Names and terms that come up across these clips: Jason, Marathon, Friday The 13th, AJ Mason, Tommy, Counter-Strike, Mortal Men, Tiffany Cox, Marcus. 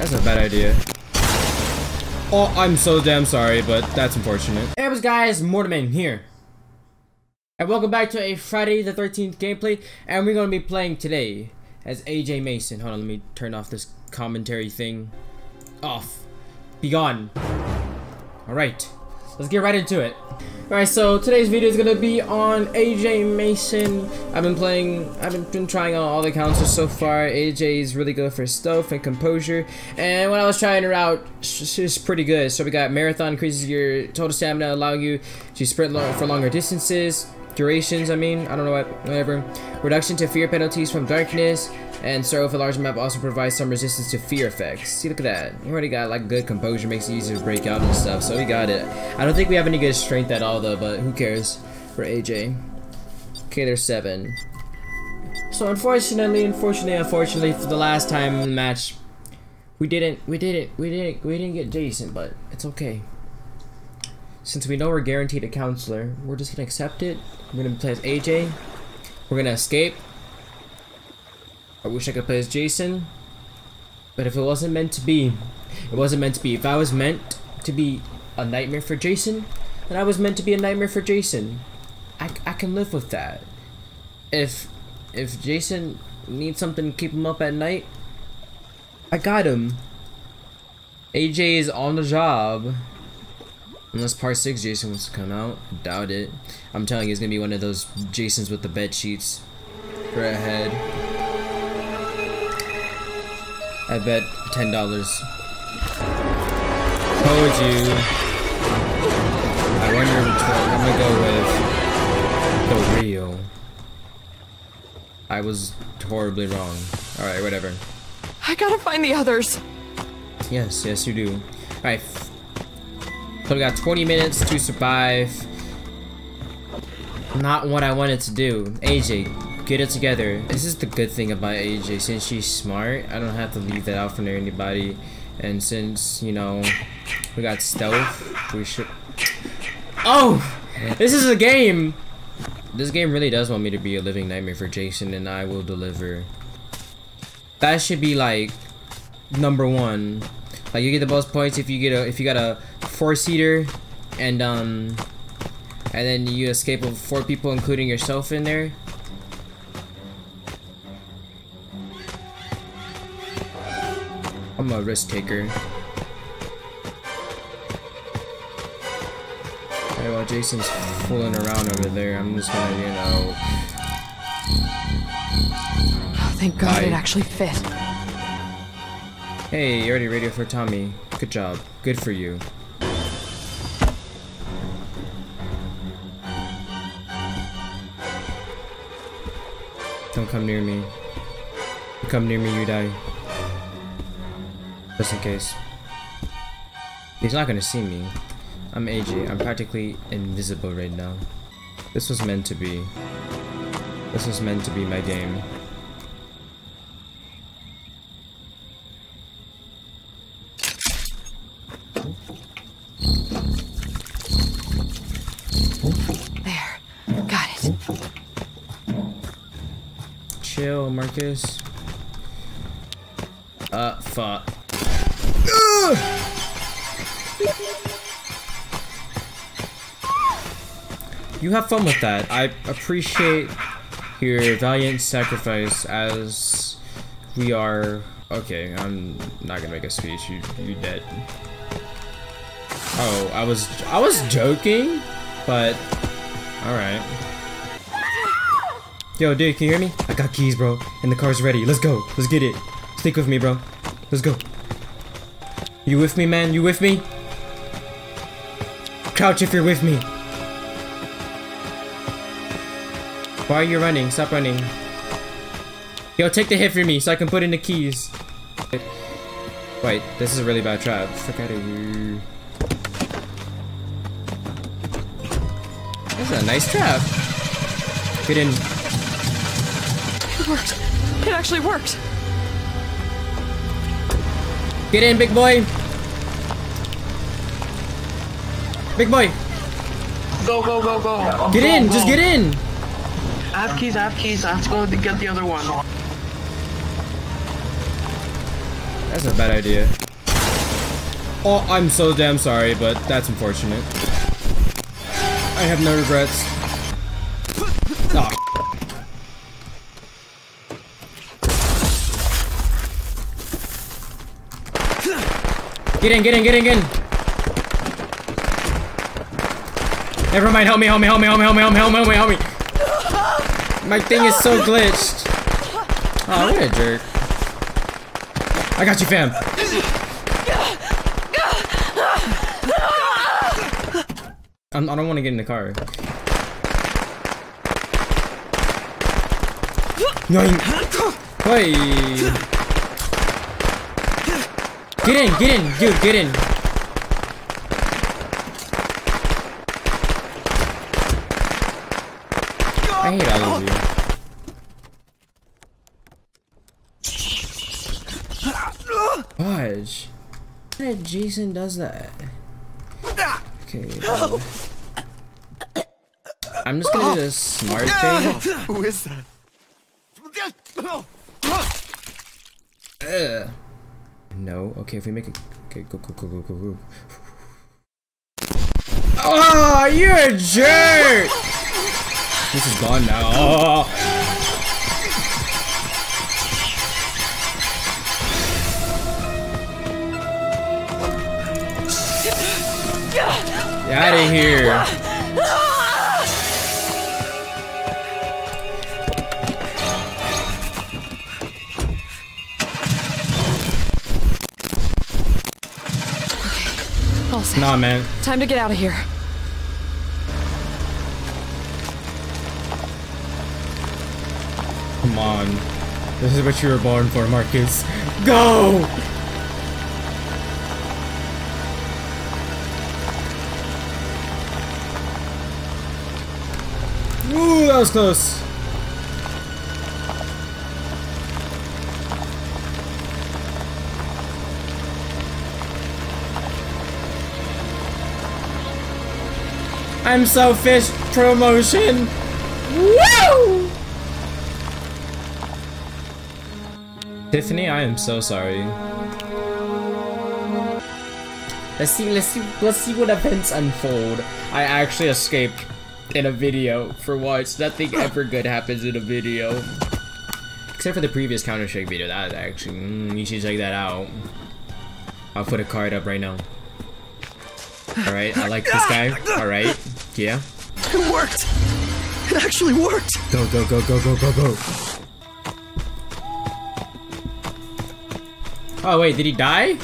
That's a bad idea. Oh, I'm so damn sorry, but that's unfortunate. Hey, what's guys, Mortal Men here. And welcome back to a Friday the 13th gameplay, and we're gonna be playing today as AJ Mason. Hold on, let me turn off this commentary thing. Off. Be gone. Alright, let's get right into it. Alright, so today's video is gonna be on AJ Mason. I've been trying on all the counters so far. AJ is really good for stealth and composure, and when I was trying her out, she's pretty good. So we got Marathon, increases your total stamina, allowing you to sprint for longer distances, durations. Whatever. Reduction to fear penalties from darkness, and Sir with a large map also provides some resistance to fear effects. See, look at that. You already got like good composure, makes it easier to break out and stuff. So we got it. I don't think we have any good strength at all, though, but who cares for AJ. Okay, there's 7. So unfortunately, for the last time in the match, we didn't get Jason, but it's okay. Since we know we're guaranteed a counselor, we're just gonna accept it. We're gonna play as AJ. We're gonna escape. I wish I could play as Jason, but if it wasn't meant to be, it wasn't meant to be. If I was meant to be a nightmare for Jason, and I was meant to be a nightmare for Jason. I can live with that. If Jason needs something to keep him up at night, I got him. AJ is on the job. Unless Part 6 Jason wants to come out. Doubt it. I'm telling you, it's gonna be one of those Jasons with the bed sheets for a head. I bet $10. Told you. I wonder which one. I'm gonna go with the real. I was horribly wrong. Alright, whatever. I gotta find the others. Yes, yes you do. Alright. So we got 20 minutes to survive. Not what I wanted to do. AJ, get it together. This is the good thing about AJ. Since she's smart, I don't have to leave that out for anybody. And since, you know, we got stealth, we should... Oh! This is a game! This game really does want me to be a living nightmare for Jason, and I will deliver. That should be like #1. Like, you get the most points if you get if you got a 4-seater, and then you escape with 4 people, including yourself in there. I'm a risk taker. Alright, while Jason's fooling around over there, I'm just gonna, you know... Oh, thank God it actually fit. Hey, you already radio for Tommy. Good job. Good for you. Don't come near me. If you come near me, you die. Just in case. He's not gonna see me. I'm AJ. I'm practically invisible right now. This was meant to be. This was meant to be my game. There. Got it. Chill, Marcus. Fuck. You have fun with that. I appreciate your valiant sacrifice as we are... Okay, I'm not gonna make a speech. You dead. Oh, I was joking, but... Alright. Yo, dude, can you hear me? I got keys, bro. And the car's ready. Let's go. Let's get it. Stick with me, bro. Let's go. You with me, man? You with me? Crouch if you're with me. Why are you running? Stop running. Yo, take the hit for me so I can put in the keys. Wait, this is a really bad trap. Fuck out of here. This is a nice trap. Get in. It worked. It actually worked. Get in, big boy. Big boy. Go, go, go, go. Get in. Just get in. I have keys, I have keys. I have to go get the other one. That's a bad idea. Oh, I'm so damn sorry, but that's unfortunate. I have no regrets. Oh. Get in, get in, get in, get in! Never mind, help me, help me, help me, help me, help me, help me, help me, help me, help me! My thing is so glitched! Oh, what a jerk. I got you, fam! I don't want to get in the car. No, wait! Get in, dude, get in. I hate all of you. Fudge. Why did Jason does that? Okay. I'm just gonna do this smart thing. Who is that? Ugh. No. Okay, if we make it. Okay, go, go, go, go, go, go. Oh, you're a jerk! This is gone now. Oh. Get out of here. Nah, man. Time to get out of here. Come on. This is what you were born for, Marcus. Go! Ooh, that was close. I'm so fish promotion. Woo! Tiffany, I am so sorry. Let's see what events unfold. I actually escaped in a video for once. Nothing ever good happens in a video. Except for the previous Counter-Strike video. That actually, you should check that out. I'll put a card up right now. Alright, I like this guy. Alright. Yeah. It worked! It actually worked! Go, go, go, go, go, go, go! Oh wait, did he die?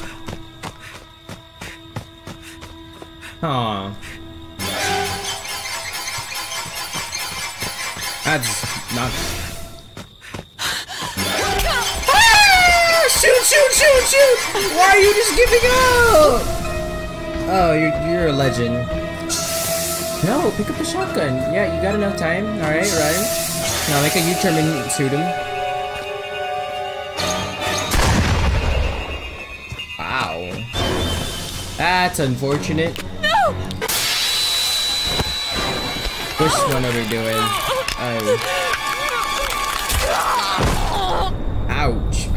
Aww. That's not... Ah! Shoot, shoot, shoot, shoot! Why are you just giving up? Oh, you're a legend. No, pick up the shotgun. Yeah, you got enough time. Alright, right. Now make a U-turn and shoot him. Wow. That's unfortunate. No! Which one are we doing? Oh. Ouch.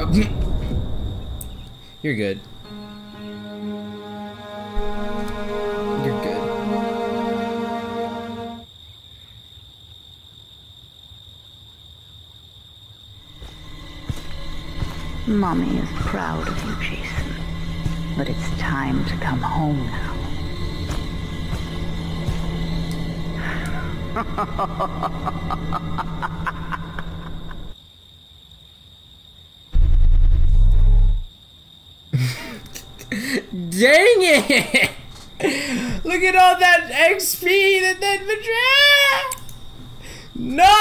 You're good. Mommy is proud of you, Jason, but it's time to come home now. Dang it! Look at all that XP that betrayed! No!